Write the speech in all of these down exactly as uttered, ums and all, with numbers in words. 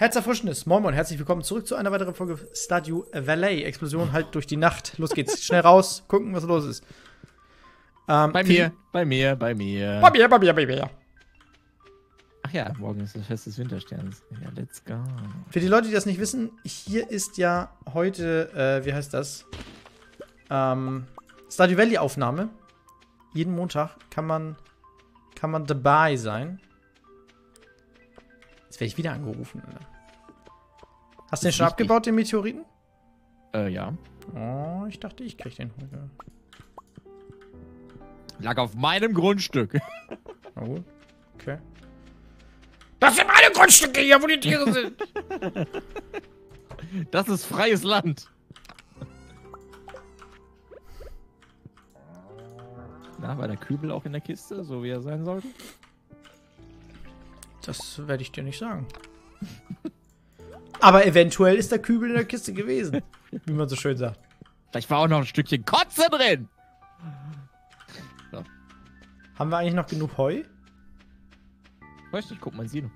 Herzerfrischendes. Moin Moin, herzlich willkommen zurück zu einer weiteren Folge Stardew Valley. Explosion halt durch die Nacht. Los geht's. Schnell raus, gucken, was los ist. Ähm, bei mir, bei mir, bei mir. Bei mir, bei mir, bei mir. Ach ja, morgen ist das Fest des Wintersterns. Ja, let's go. Für die Leute, die das nicht wissen, hier ist ja heute, äh, wie heißt das? Ähm, Stardew Valley Aufnahme. Jeden Montag kann man, kann man dabei sein. Jetzt werde ich wieder angerufen. Hast du den schon abgebaut, den Meteoriten? Äh, ja. Oh, ich dachte, ich krieg den heute. Lag auf meinem Grundstück. Na gut. Okay. Das sind meine Grundstücke hier, wo die Tiere sind. Das ist freies Land. Na, war der Kübel auch in der Kiste, so wie er sein sollte? Das werde ich dir nicht sagen. Aber eventuell ist der Kübel in der Kiste gewesen. Wie man so schön sagt. Vielleicht war auch noch ein Stückchen Kotze drin. So. Haben wir eigentlich noch genug Heu? Weiß nicht, guck mal, Sino.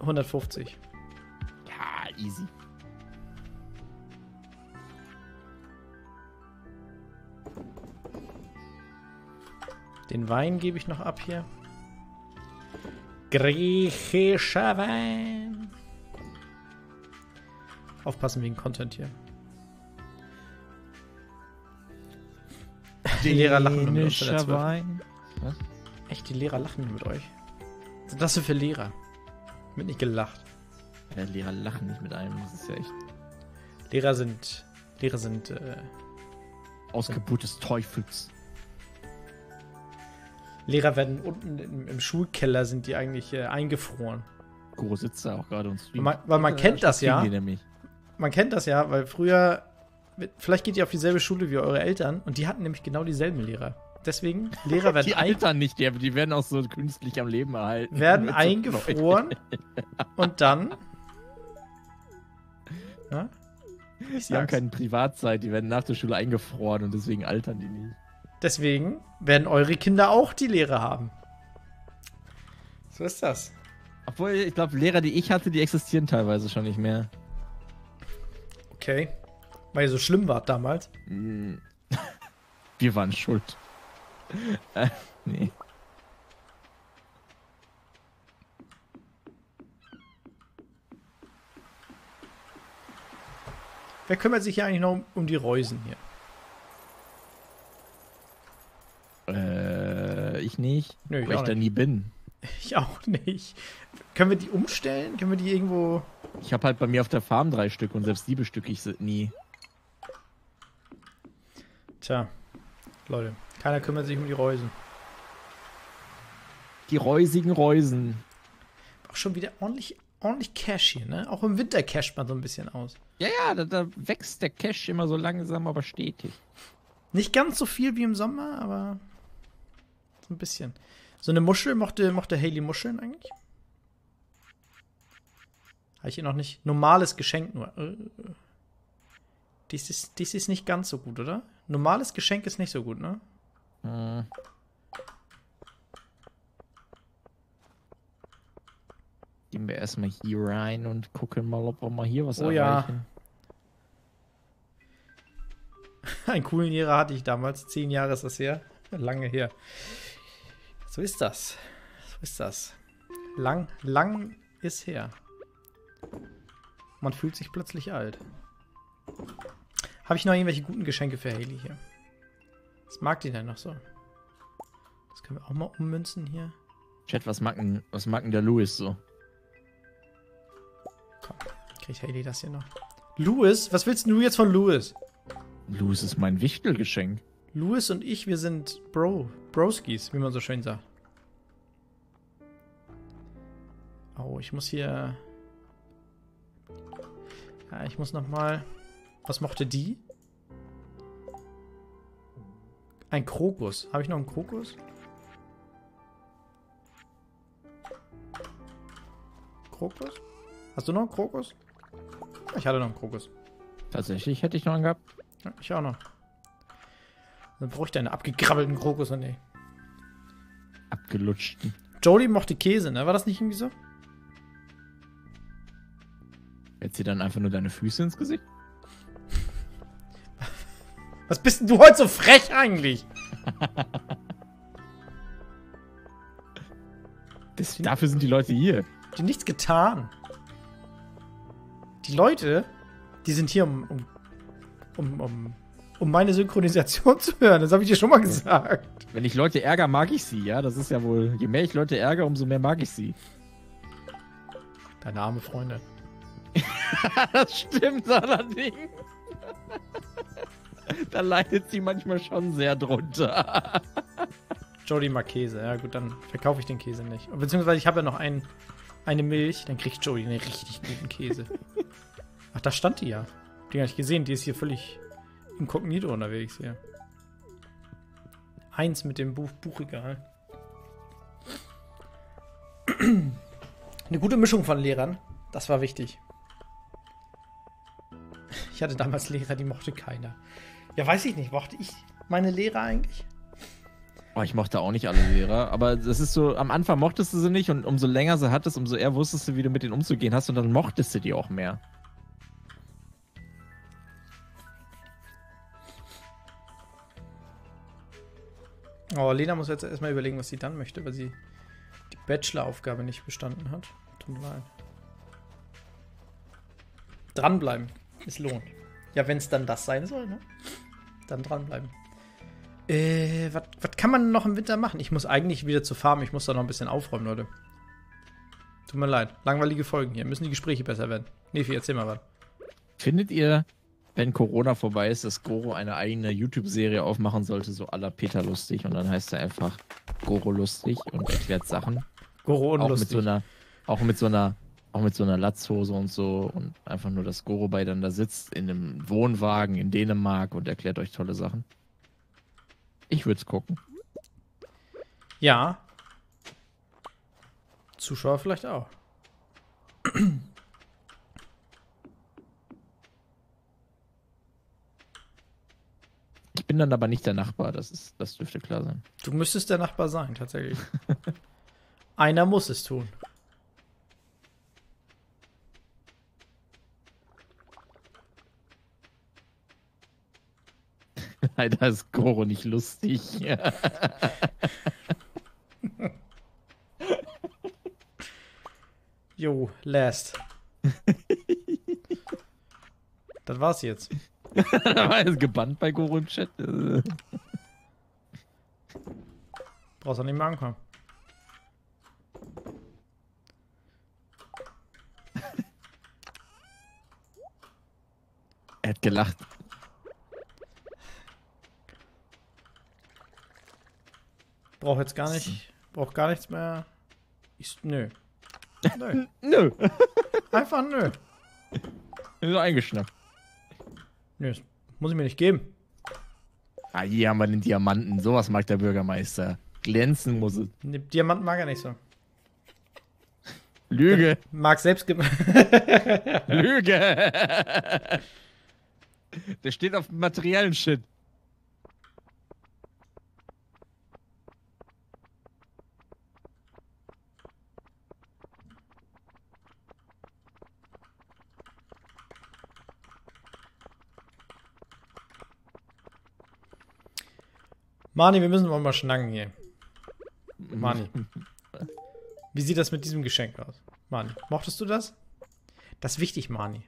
hundertfünfzig. Ja, easy. Den Wein gebe ich noch ab hier. Griechischer Wein. Aufpassen wegen Content hier. Die Lehrer lachen mit uns. Was? Echt, die Lehrer lachen mit euch. Was sind das für Lehrer? Mit nicht gelacht. Ja, Lehrer lachen nicht mit einem. Das ist ja echt. Lehrer sind. Lehrer sind. Äh, Ausgeburt des Teufels. Lehrer werden unten im, im Schulkeller, sind die eigentlich äh, eingefroren. Goro sitzt da auch gerade und streamt. Man, weil man kennt das ja. Man kennt das ja, weil früher, vielleicht geht ihr auf dieselbe Schule wie eure Eltern und die hatten nämlich genau dieselben Lehrer. Deswegen, Lehrer werden... Die Eltern nicht, die, die werden auch so künstlich am Leben erhalten. Werden eingefroren und dann... Na? Ich die haben keine Privatzeit, die werden nach der Schule eingefroren und deswegen altern die nicht. Deswegen werden eure Kinder auch die Lehrer haben. So ist das. Obwohl, ich glaube, Lehrer, die ich hatte, die existieren teilweise schon nicht mehr. Okay. Weil ihr so schlimm wart damals. Wir waren schuld. äh, nee. Wer kümmert sich hier eigentlich noch um, um die Reusen hier? Äh, ich nicht. Nö, ich weil ich da nie bin. Ich auch nicht. Können wir die umstellen? Können wir die irgendwo... Ich habe halt bei mir auf der Farm drei Stück und selbst die bestücke ich nie. Tja, Leute. Keiner kümmert sich um die Reusen. Die reusigen Reusen. Auch schon wieder ordentlich, ordentlich Cash hier, ne? Auch im Winter casht man so ein bisschen aus. Ja, ja, da, da wächst der Cash immer so langsam, aber stetig. Nicht ganz so viel wie im Sommer, aber so ein bisschen. So eine Muschel, mochte, mochte Hayley Muscheln eigentlich? Habe ich ihr noch nicht. Normales Geschenk nur. Dies ist, dies ist nicht ganz so gut, oder? Normales Geschenk ist nicht so gut, ne? Hm. Gehen wir erstmal hier rein und gucken mal, ob wir mal hier was oh, erreichen. Ja. Einen coolen Lehrer hatte ich damals. Zehn Jahre ist das her. Lange her. So ist das. So ist das. Lang, lang ist her. Man fühlt sich plötzlich alt. Habe ich noch irgendwelche guten Geschenke für Hayley hier? Was mag die denn noch so? Das können wir auch mal ummünzen hier. Chat, was mag denn, was mag denn der Louis so? Komm, kriegt Hayley das hier noch? Louis? Was willst du jetzt von Louis? Louis ist mein Wichtelgeschenk. Louis und ich, wir sind Bro, Broskis, wie man so schön sagt. Oh, ich muss hier... Ja, ich muss nochmal... Was mochte die? Ein Krokus. Habe ich noch einen Krokus? Krokus? Hast du noch einen Krokus? Ich hatte noch einen Krokus. Tatsächlich hätte ich noch einen gehabt. Ja, ich auch noch. Dann brauche ich deine abgekrabbelten Krokus und nee. Abgelutschten. Jodie mochte Käse, ne? War das nicht irgendwie so? Hättest du dann einfach nur deine Füße ins Gesicht? Was bist denn du heute so frech eigentlich? das, dafür sind die Leute hier. Die haben nichts getan. Die Leute, die sind hier, um, um, um, um, um meine Synchronisation zu hören. Das habe ich dir schon mal gesagt. Wenn ich Leute ärgere, mag ich sie, ja? Das ist ja wohl, je mehr ich Leute ärgere, umso mehr mag ich sie. Deine arme Freunde. Das stimmt allerdings. Da leidet sie manchmal schon sehr drunter. Jodie mag Käse. Ja gut, dann verkaufe ich den Käse nicht. Beziehungsweise ich habe ja noch einen, eine Milch. Dann kriegt Jodie einen richtig guten Käse. Ach, da stand die ja. Die habe ich gesehen. Die ist hier völlig inkognito unterwegs hier. Eins mit dem Buch Buchregal. Eine gute Mischung von Lehrern. Das war wichtig. Ich hatte damals Lehrer, die mochte keiner. Ja, weiß ich nicht. Mochte ich meine Lehrer eigentlich? Oh, ich mochte auch nicht alle Lehrer. Aber das ist so, am Anfang mochtest du sie nicht und umso länger sie hattest, umso eher wusstest du, wie du mit denen umzugehen hast und dann mochtest du die auch mehr. Oh, Lena muss jetzt erstmal überlegen, was sie dann möchte, weil sie die Bachelor-Aufgabe nicht bestanden hat. Tut mir leid. Dranbleiben. Es lohnt. Ja, wenn es dann das sein soll, ne? Dann dranbleiben. Äh, was kann man noch im Winter machen? Ich muss eigentlich wieder zur Farm. Ich muss da noch ein bisschen aufräumen, Leute. Tut mir leid. Langweilige Folgen hier. Müssen die Gespräche besser werden. Nephi, erzähl mal was. Findet ihr, wenn Corona vorbei ist, dass Goro eine eigene YouTube-Serie aufmachen sollte, so à la Peter lustig? Und dann heißt er einfach Goro lustig und erklärt Sachen. Goro und auch lustig. Mit so einer, auch mit so einer... Auch mit so einer Latzhose und so und einfach nur, dass Gorobai dann da sitzt in einem Wohnwagen in Dänemark und erklärt euch tolle Sachen. Ich würde es gucken. Ja. Zuschauer vielleicht auch. Ich bin dann aber nicht der Nachbar, das ist, das dürfte klar sein. Du müsstest der Nachbar sein, tatsächlich. Einer muss es tun. Leider ist Goro nicht lustig. Jo, last. Das war's jetzt. Da war jetzt gebannt bei Goro im Chat. Brauchst du nicht mehr ankommen. Er hat gelacht. Brauch jetzt gar nicht, brauch gar nichts mehr. Ich, nö. Nö. Nö. Einfach nö. Ist eingeschnappt. Nö, das muss ich mir nicht geben. Ah, hier haben wir den Diamanten. Sowas mag der Bürgermeister. Glänzen muss es. Den Diamanten mag er nicht so. Lüge. Mag selbst ge Lüge. Der steht auf materiellen Shit. Mani, wir müssen mal, mal schnacken hier. Mani. Wie sieht das mit diesem Geschenk aus? Mani, mochtest du das? Das ist wichtig, Mani.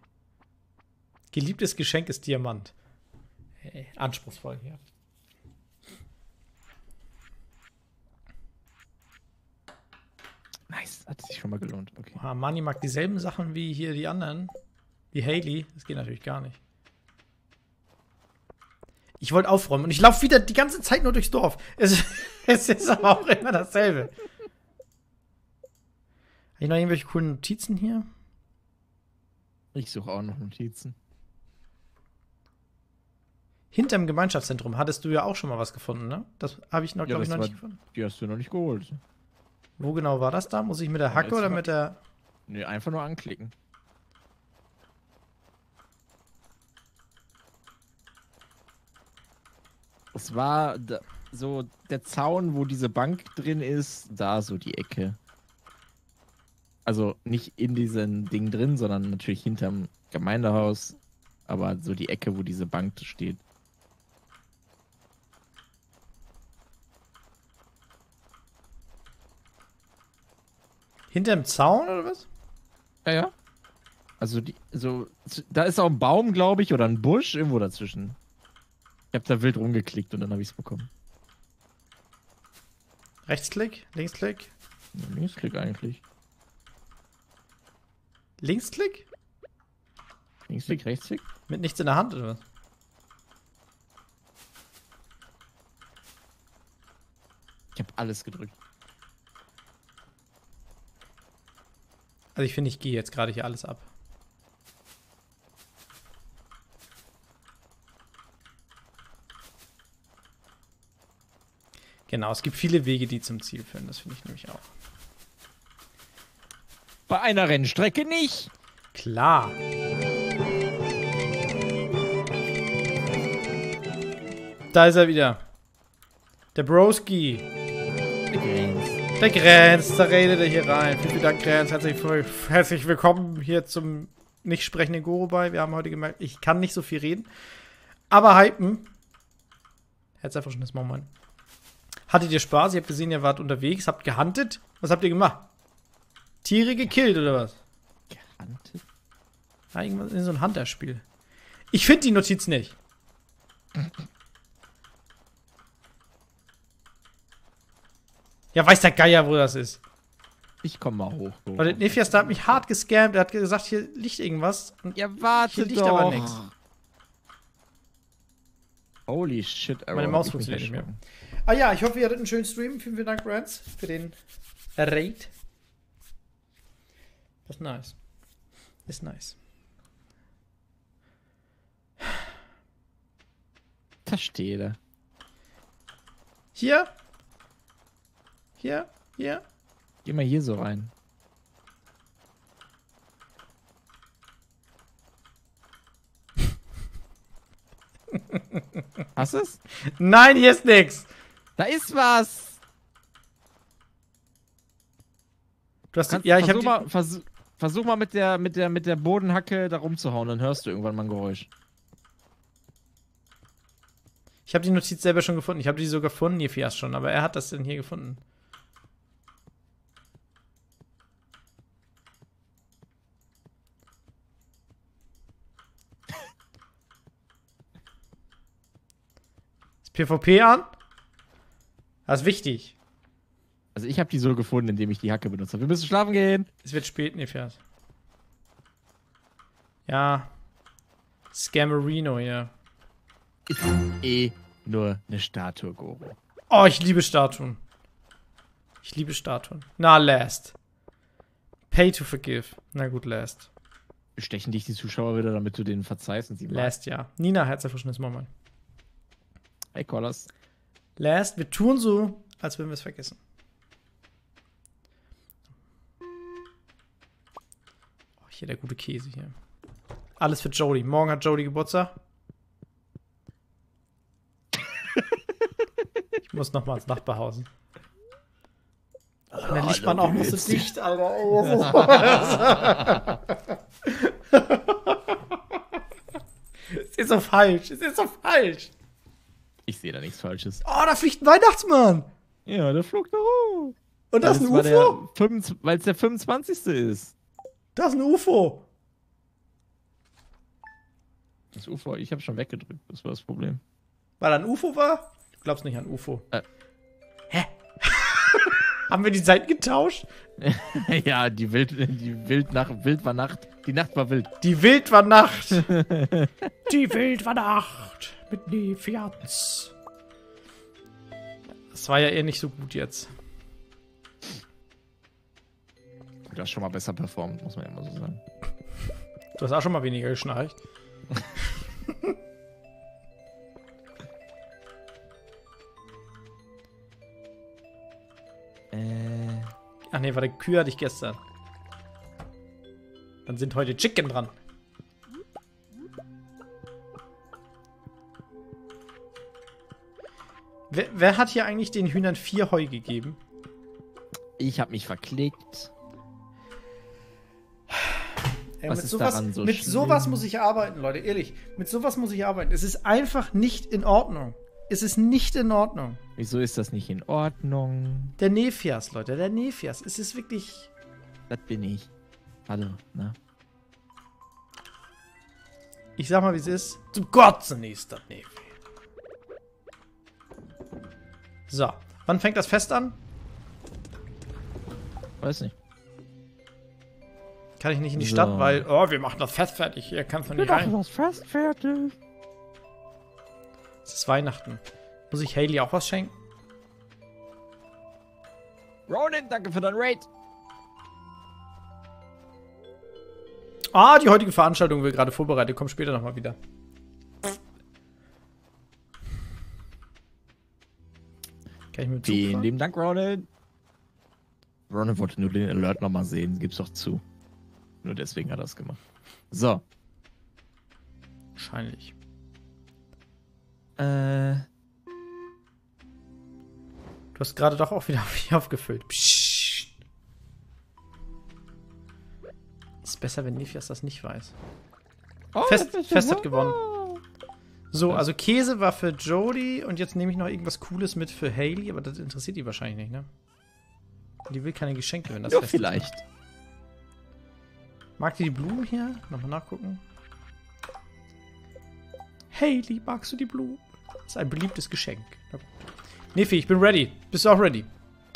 Geliebtes Geschenk ist Diamant. Hey, anspruchsvoll hier. Nice, hat sich schon mal gelohnt. Okay. Ah, Mani mag dieselben Sachen wie hier die anderen. Wie Hailey. Das geht natürlich gar nicht. Ich wollte aufräumen und ich laufe wieder die ganze Zeit nur durchs Dorf. Es, es ist aber auch immer dasselbe. Habe ich noch irgendwelche coolen Notizen hier? Ich suche auch noch Notizen. Hinterm Gemeinschaftszentrum hattest du ja auch schon mal was gefunden, ne? Das habe ich noch, ja, glaube ich, noch war, nicht gefunden. Die hast du noch nicht geholt. Wo genau war das da? Muss ich mit der Hacke oder mit der... Nee, einfach nur anklicken. Es war so der Zaun, wo diese Bank drin ist, da so die Ecke. Also nicht in diesem Ding drin, sondern natürlich hinterm Gemeindehaus, aber so die Ecke, wo diese Bank steht. Hinterm Zaun oder was? Ja, ja. Also, die, so, da ist auch ein Baum, glaube ich, oder ein Busch irgendwo dazwischen. Ich habe da wild rumgeklickt und dann habe ich es bekommen. Rechtsklick? Linksklick? Ja, Linksklick eigentlich. Linksklick? Linksklick, Rechtsklick? Mit nichts in der Hand oder was? Ich habe alles gedrückt. Also ich finde, ich gehe jetzt gerade hier alles ab. Genau, es gibt viele Wege, die zum Ziel führen. Das finde ich nämlich auch. Bei einer Rennstrecke nicht. Klar. Da ist er wieder. Der Broski. Der Grenz, da redet er hier rein. Vielen, vielen Dank, Grenz. Herzlich, herzlich willkommen hier zum nicht sprechenden Gorobai. Wir haben heute gemerkt, ich kann nicht so viel reden. Aber hypen. Herzerfrischendes Moment. Hattet ihr Spaß? Ihr habt gesehen, ihr wart unterwegs, habt gehuntet. Was habt ihr gemacht? Tiere gekillt oder was? Gehuntet? Ja, irgendwas in so ein Hunter-Spiel. Ich finde die Notiz nicht. Ja, weiß der Geier, wo das ist. Ich komme mal hoch. hoch. Weil Nephias, da hat mich hart gescampt. Er hat gesagt, hier liegt irgendwas. Und ja, warte, hier liegt doch aber nichts. Holy shit, Alter. Meine Maus funktioniert nicht mehr. Ah ja, ich hoffe, ihr hattet einen schönen Stream. Vielen, vielen Dank, Brands, für den Raid. Das ist nice. Das ist nice. Verstehe. Hier. Hier, hier. Geh mal hier so rein. Hast du's? Nein, hier ist nix. Da ist was. Du hast Kannst, ja, ich versuch, hab mal, vers versuch mal mit der mit der mit der Bodenhacke da rumzuhauen, dann hörst du irgendwann mal ein Geräusch. Ich habe die Notiz selber schon gefunden. Ich habe die sogar gefunden, Nephias schon, aber er hat das denn hier gefunden. PvP an? Das ist wichtig. Also ich habe die so gefunden, indem ich die Hacke benutzt habe. Wir müssen schlafen gehen. Es wird spät, Nephias. Ja. Scammerino hier. Ist eh nur eine Statue, Goro. Oh, ich liebe Statuen. Ich liebe Statuen. Na, last. Pay to forgive. Na gut, last. Wir stechen dich die Zuschauer wieder, damit du denen verzeihst und sie Last, machen. Ja. Nina, herzerfrischendes Moment. Hey, Colors. Last, wir tun so, als würden wir es vergessen. Oh, hier der gute Käse hier. Alles für Jody. Morgen hat Jody Geburtstag. Ich muss nochmal ins Nachbarhausen. Oh, in der Lichtbahn auch noch so dicht, Alter. Oh, es ist so falsch. Es ist so falsch. Ich sehe da nichts Falsches. Oh, da fliegt ein Weihnachtsmann! Ja, der flog da hoch. Und das ist ein U F O? Weil es der fünfundzwanzigste ist. Das ist ein U F O. Das U F O, ich habe schon weggedrückt. Das war das Problem. Weil da ein U F O war? Du glaubst nicht an U F O. Äh. Hä? Haben wir die Seiten getauscht? Ja, die Wild, die Wildnacht, Wild war Nacht. Die Nacht war wild. Die Wild war Nacht. Die Wild war Nacht. Mit Nephias. Das war ja eher nicht so gut jetzt. Du hast schon mal besser performt, muss man ja immer so sagen. Du hast auch schon mal weniger geschnarcht. äh. Ach nee, war der Kühe hatte ich gestern. Dann sind heute Chicken dran. Wer, wer hat hier eigentlich den Hühnern vier Heu gegeben? Ich habe mich verklickt. Ey, Was mit ist sowas, daran so Mit sowas muss ich arbeiten, Leute, ehrlich. Mit sowas muss ich arbeiten. Es ist einfach nicht in Ordnung. Es ist nicht in Ordnung. Wieso ist das nicht in Ordnung? Der Nephias, Leute, der Nephias. Es ist wirklich... Das bin ich. Hallo, ne? Ich sag mal, wie es ist. Zum Kotzen ist das Nephias. So, wann fängt das Fest an? Weiß nicht. Kann ich nicht in die so. Stadt, weil, oh, wir machen das Fest fertig. Ihr kannst doch nicht rein. Wir machen das Fest fertig. Es ist Weihnachten. Muss ich Hayley auch was schenken? Ronin, danke für dein Raid. Ah, die heutige Veranstaltung wird gerade vorbereitet. Komm später nochmal wieder. Kann ich mit Zug fahren? Vielen Dank, Ronin. Ronin wollte nur den Alert nochmal sehen. Gib's doch zu. Nur deswegen hat er es gemacht. So. Wahrscheinlich. Äh. Du hast gerade doch auch wieder aufgefüllt. Psst. Ist besser, wenn Nephias das nicht weiß. Oh, Fest, Fest hat gewonnen. So, also Käse war für Jody und jetzt nehme ich noch irgendwas Cooles mit für Hayley, aber das interessiert die wahrscheinlich nicht, ne? Die will keine Geschenke, wenn das Fest ist. Ja, vielleicht. Mag die die Blumen hier? Nochmal nachgucken. Hayley, magst du die Blumen? Das ist ein beliebtes Geschenk. Nephi, ich bin ready. Bist du auch ready?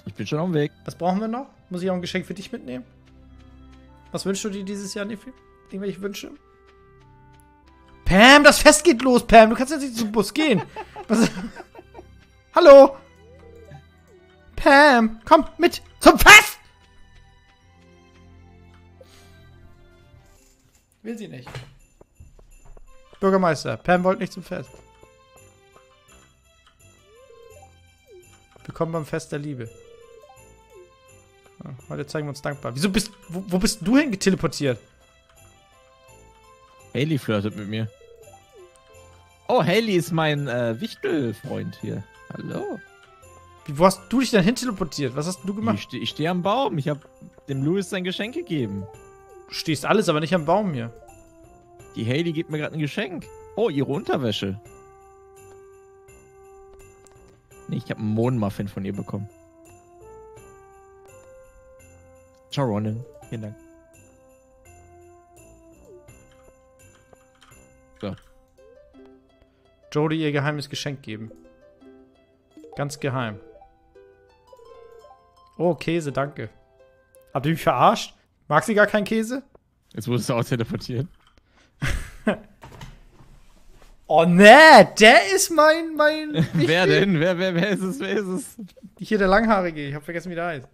Ich bin schon auf dem Weg. Was brauchen wir noch? Muss ich auch ein Geschenk für dich mitnehmen? Was wünschst du dir dieses Jahr, Nephi? Irgendwelche Wünsche? Pam, das Fest geht los, Pam. Du kannst jetzt nicht zum Bus gehen. Was? Hallo? Pam, komm mit zum Fest! Will sie nicht. Bürgermeister, Pam wollte nicht zum Fest. Willkommen beim Fest der Liebe. Ja, heute zeigen wir uns dankbar. Wieso bist wo, wo bist du hin geteleportiert? Hayley flirtet mit mir. Oh, Hayley ist mein äh, Wichtelfreund hier. Hallo. Wie, wo hast du dich denn hin teleportiert? Was hast du gemacht? Ich stehe ich steh am Baum. Ich habe dem Louis sein Geschenk gegeben. Du stehst alles, aber nicht am Baum hier. Die Hayley gibt mir gerade ein Geschenk. Oh, ihre Unterwäsche. Nee, ich habe einen Mohnmuffin von ihr bekommen. Ciao, Ronin. Vielen Dank. So. Jody ihr geheimes Geschenk geben. Ganz geheim. Oh, Käse, danke. Habt ihr mich verarscht? Mag sie gar keinen Käse? Jetzt wurdest du auch teleportiert. Oh ne, der ist mein, mein... Wer denn? Wer, wer, wer ist es? Wer ist es? Hier der Langhaarige, ich hab vergessen, wie der heißt.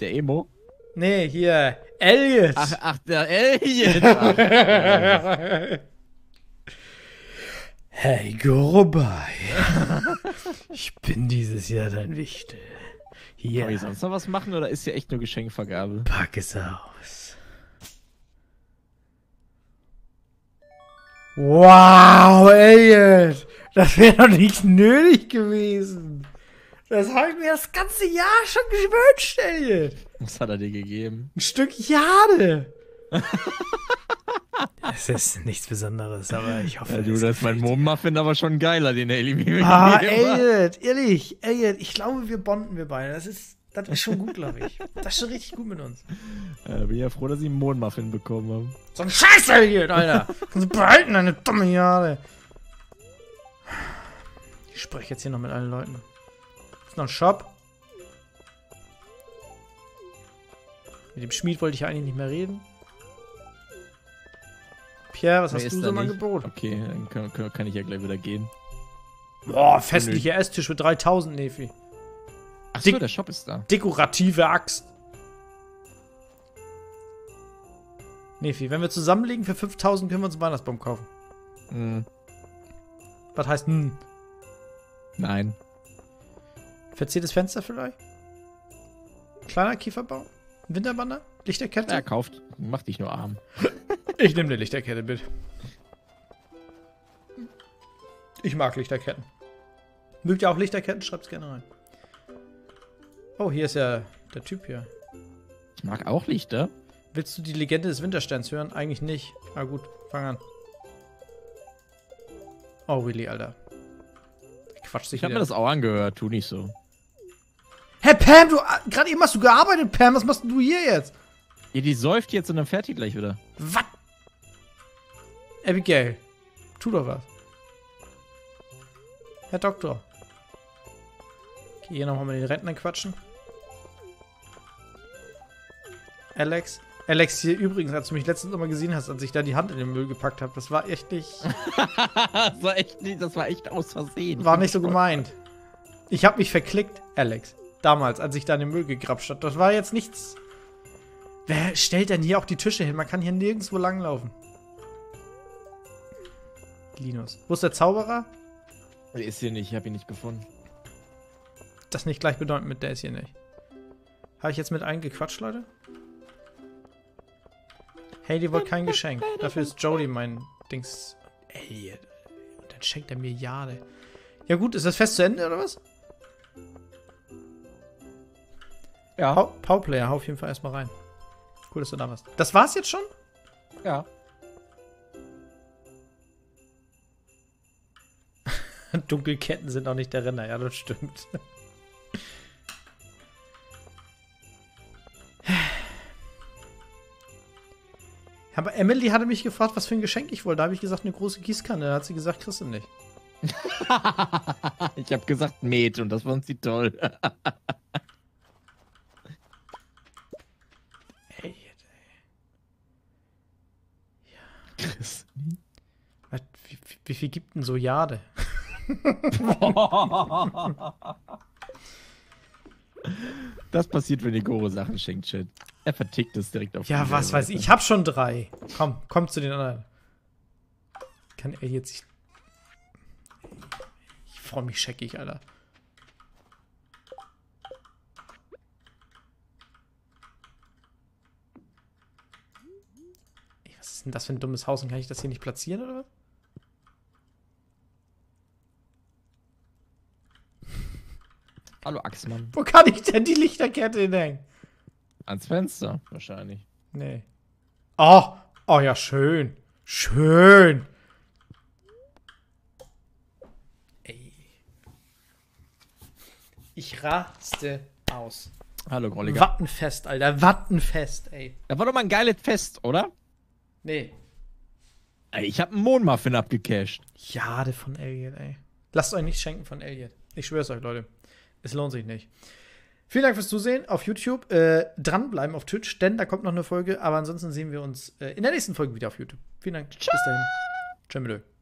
Der Emo? Nee, hier, Eliott. Ach, ach, der Eliott. Hey, Gorobai. Ich bin dieses Jahr dein Wichtel. Hier. Kann ich sonst noch was machen oder ist hier echt nur Geschenkvergabe? Pack es aus. Wow, Eliott! Das wäre doch nicht nötig gewesen! Das habe ich mir das ganze Jahr schon gewünscht, Eliott! Was hat er dir gegeben? Ein Stück Jade! Es ist nichts Besonderes, aber ich hoffe... Ja, du, das ist mein Mohnmuffin aber schon geiler, den Hayley mir gegeben hat. Ah, Eliott, ehrlich, Eliott, ich glaube, wir bonden wir beide. Das ist, das ist schon gut, glaube ich. Das ist schon richtig gut mit uns. Ja, da bin ich ja froh, dass ich einen Mohnmuffin bekommen habe. So ein Scheiß, Eliott, Alter! Kannst du behalten, deine dumme Jahre! Ich spreche jetzt hier noch mit allen Leuten. Ist noch ein Shop. Mit dem Schmied wollte ich ja eigentlich nicht mehr reden. Pierre, was hast du so im Angebot? Okay, dann kann, kann ich ja gleich wieder gehen. Boah, festlicher Esstisch für dreitausend, Nephi. Achso, Dek der Shop ist da. Dekorative Axt. Nephi, wenn wir zusammenlegen für fünftausend, können wir uns einen Weihnachtsbaum kaufen. Mhm. Was heißt hm? Nein. Verziertes Fenster vielleicht? Kleiner Kieferbaum? Winterbanner? Lichterkette? Er kauft. Mach dich nur arm. Ich nehme eine Lichterkette, bitte. Ich mag Lichterketten. Mögt ihr auch Lichterketten? Schreibt es gerne rein. Oh, hier ist ja der Typ hier. Ich mag auch Lichter. Willst du die Legende des Wintersterns hören? Eigentlich nicht. Na gut, fang an. Oh, Willi, Alter. Quatsch dich. Ich hab mir das auch angehört, tu nicht so. Hä, hey, Pam, du. Gerade eben hast du gearbeitet, Pam. Was machst du hier jetzt? Ja, die säuft jetzt und dann fährt die gleich wieder. Was? Abigail, tu doch was. Herr Doktor. Okay, hier nochmal mit den Rentnern quatschen. Alex. Alex, hier übrigens, als du mich letztens nochmal gesehen hast, als ich da die Hand in den Müll gepackt habe, das war echt nicht... das war echt nicht... Das war echt aus Versehen. War nicht so gemeint. Ich habe mich verklickt, Alex. Damals, als ich da in den Müll gegrapscht habe. Das war jetzt nichts... Wer stellt denn hier auch die Tische hin? Man kann hier nirgendwo langlaufen. Linus. Wo ist der Zauberer? Der ist hier nicht. Ich habe ihn nicht gefunden. Das nicht gleichbedeutend mit, der ist hier nicht. Habe ich jetzt mit eingequatscht, Leute? Hey, die wollt kein Geschenk. Dafür ist Jody mein Dings. Ey, dann schenkt er mir Jade. Ja gut, ist das Fest zu Ende, oder was? Ja. Pow Powerplayer, hau auf jeden Fall erstmal rein. Cool, dass du da warst. Das war's jetzt schon? Ja. Dunkelketten sind auch nicht der Renner. Ja, das stimmt. Aber Emily hatte mich gefragt, was für ein Geschenk ich wollte. Da habe ich gesagt, eine große Gießkanne. Da hat sie gesagt, kriegst du nicht. Ich habe gesagt, Met, und das fand sie toll. Ey, ey. Ja. Chris. Was, wie, wie, wie viel gibt denn so Jade? Das passiert, wenn ihr Goro Sachen schenkt, Chat. Er vertickt es direkt auf. Ja, was weiß ich. Ich hab schon drei. Komm, komm zu den anderen. Kann er jetzt... Ich, ich freu mich scheckig, Alter. Ey, was ist denn das für ein dummes Haus? Und kann ich das hier nicht platzieren, oder was? Hallo, Axmann. Wo kann ich denn die Lichterkette hinhängen? Ans Fenster, wahrscheinlich. Nee. Oh, oh ja, schön. Schön. Ey. Ich raste aus. Hallo, Grolliger. Wattenfest, Alter. Wattenfest, ey. Da war doch mal ein geiles Fest, oder? Nee. Ey, ich hab einen Mohnmuffin abgecasht. Jade von Eliott, ey. Lasst euch nicht schenken von Eliott. Ich schwör's euch, Leute. Es lohnt sich nicht. Vielen Dank fürs Zusehen auf YouTube. Äh, dranbleiben auf Twitch, denn da kommt noch eine Folge. Aber ansonsten sehen wir uns äh, in der nächsten Folge wieder auf YouTube. Vielen Dank. Ciao. Bis dahin. Tschö.